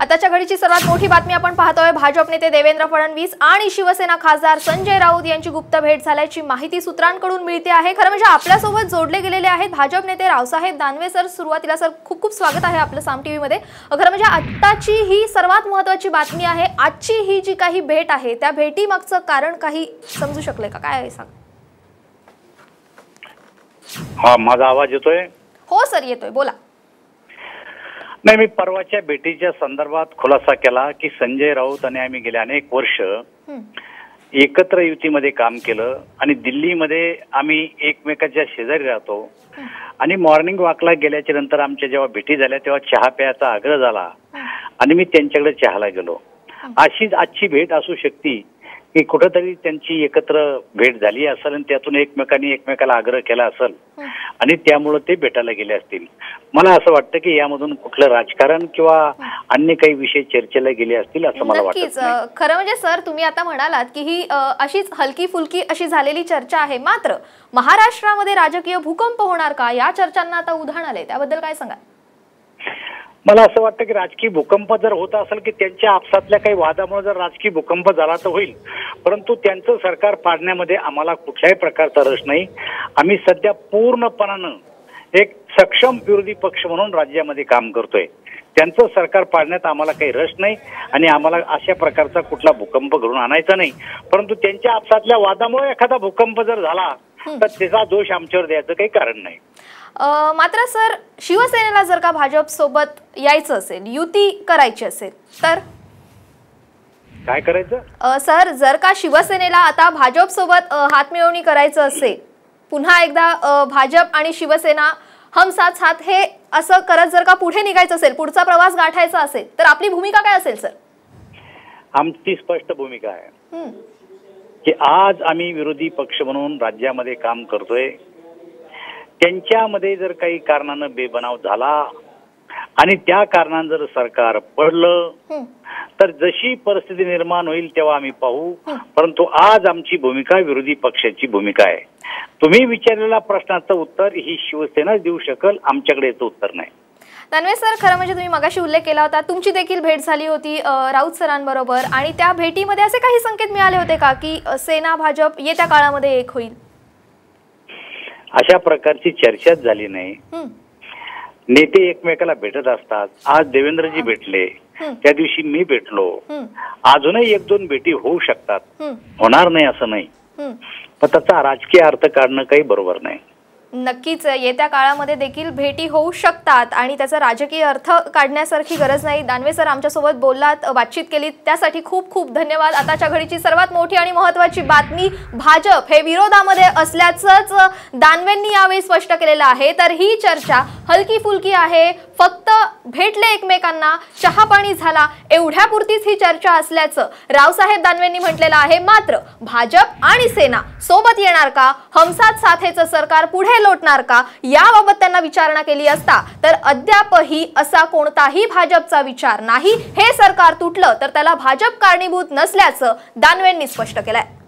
आताच्या घडीची सर्वात मोठी बातमी आपण पाहतोय। भाजप नेते देवेंद्र फडणवीस आणि शिवसेना खासदार संजय राऊत यांची गुप्त भेट झाल्याची माहिती सूत्रांकडून मिळते आहे। खरं म्हणजे आपल्या सोबत जोडले गेलेले आहेत भाजप नेते रावसाहेब दानवे सर। सुरुवातीला सर खूप खूप स्वागत आहे आपलं साम टीव्ही मध्ये। खरं म्हणजे आताची ही सर्वात महत्त्वाची बातमी आहे। आजची ही जी काही भेट आहे त्या भेटीमागचं कारण काही समजू शकले का? काय आहे सांग। हा माझा आवाज येतोय? हो सर येतोय, बोला। नाही, मी परवाच्या भेटीच्या संदर्भात खुलासा केला की संजय राऊत आणि आम्ही गेले अनेक वर्ष एकत्र युतीमध्ये काम केलं आणि दिल्लीमध्ये आम्ही एकमेकाच्या शेजारी राहतो आणि मॉर्निंग वॉकला गेल्याच्या नंतर आमच्या जेव्हा भेटी झाल्या तेव्हा चहा प्यायचा आग्रह झाला आणि मी त्यांच्याकडे चहाला गेलो। अशीच आजची भेट असू शकते की कुठेतरी त्यांची एकत्र भेट झाली असेल आणि त्यातून एकमेकांनी एकमेकाला आग्रह केला असेल आणि त्यामुळे ते भेटायला गेले असतील। मला असं वाटतं की यामधून कुठलं राजकारण किंवा अन्य काही विषय चर्चेला गेले असतील असं मला वाटतं। खरं म्हणजे सर तुम्ही आता म्हणालात की ही अशीच हलकी फुलकी अशी झालेली चर्चा आहे, मात्र महाराष्ट्रामध्ये राजकीय भूकंप होणार का या चर्चांना आता उधाण आले, त्याबद्दल काय सांगाल? मला असं वाटतं की राजकीय भूकंप जर होत असेल की त्यांच्या आपसातल्या काही वादामुळे जर राजकीय भूकंप झाला तर होईल, परंतु त्यांचं सरकार पाडण्यामध्ये आम्हाला कुठल्याही प्रकारचा रस नाही। आम्ही सध्या पूर्णपणानं एक सक्षम विरोधी पक्ष म्हणून राज्यामध्ये काम करतोय। त्यांचं सरकार पाडण्यात आम्हाला काही रस नाही आणि आम्हाला अशा प्रकारचा कुठला भूकंप घडून आणायचा नाही, परंतु त्यांच्या आपसातल्या वादामुळे एखादा भूकंप जर झाला तर त्याचा दोष आमच्यावर द्यायचं काही कारण नाही। मात्र सर शिवसेनेला जर का भाजप सोबत यायचं असेल, युती करायची असेल तर काय करायचं? सर जर का शिवसेनेला आता भाजप सोबत हातमिळवणी करायचं असेल, पुन्हा एकदा भाजप आणि शिवसेना हम साथ साथ हे असं करत जर का पुढे निघायचं असेल, पुढचा प्रवास गाठायचा असेल तर आपली भूमिका काय असेल सर? आमची स्पष्ट भूमिका आहे की आज आम्ही विरोधी पक्ष म्हणून राज्यामध्ये काम करतोय। त्यांच्यामध्ये जर काही कारणाने बेबनाव झाला आणि त्या कारणाने जर सरकार पडलं तर जशी परिस्थिती निर्माण होईल तेव्हा आम्ही पाहू, परंतु आज आमची भूमिका विरोधी पक्षाची भूमिका आहे। तुम्ही विचारलेला प्रश्नाचं उत्तर ही शिवसेना देऊ शकल, आमच्याकडे याचं उत्तर नाही। दानवे सर खरं म्हणजे तुम्ही मगाशी उल्लेख केला होता तुमची देखील भेट झाली होती राऊत सरांबरोबर, आणि त्या भेटीमध्ये असे काही संकेत मिळाले होते का की सेना भाजप येत्या काळामध्ये एक होईल? अशा प्रकारची चर्चाच झाली नाही। नेते एकमेकाला भेटत असतात। आज देवेंद्रजी भेटले, त्या दिवशी मी भेटलो, अजूनही एक दोन भेटी होऊ शकतात, होणार नाही असं नाही, पण त्याचा राजकीय अर्थ काढणं काही बरोबर नाही। नक्कीच येत्या काळामध्ये देखील भेटी होऊ शकतात आणि त्याचा राजकीय अर्थ काढण्यासारखी गरज नाही। दानवे सर आमच्यासोबत बोललात, बातचीत केली, त्यासाठी खूप खूप धन्यवाद। आताच्या घडीची सर्वात मोठी आणि महत्त्वाची बातमी भाजप हे विरोधामध्ये असल्याचंच दानवेंनी यावेळी स्पष्ट केलेलं आहे। तर ही चर्चा हलकी फुलकी आहे, फक्त भेटले एकमेकांना, चहापाणी झाला एवढ्यापुरतीच ही चर्चा असल्याचं रावसाहेब दानवेंनी म्हटलेलं आहे। मात्र भाजप आणि सेना सोबत येणार का, हमसाथ साथेचं सरकार पुढे लोटणार का याबाबत त्यांना विचारणा केली असता तर अद्यापही असा कोणताही भाजपचा विचार नाही। हे सरकार तुटलं तर त्याला भाजप कारणीभूत नसल्याचं दानवेंनी स्पष्ट केलंय।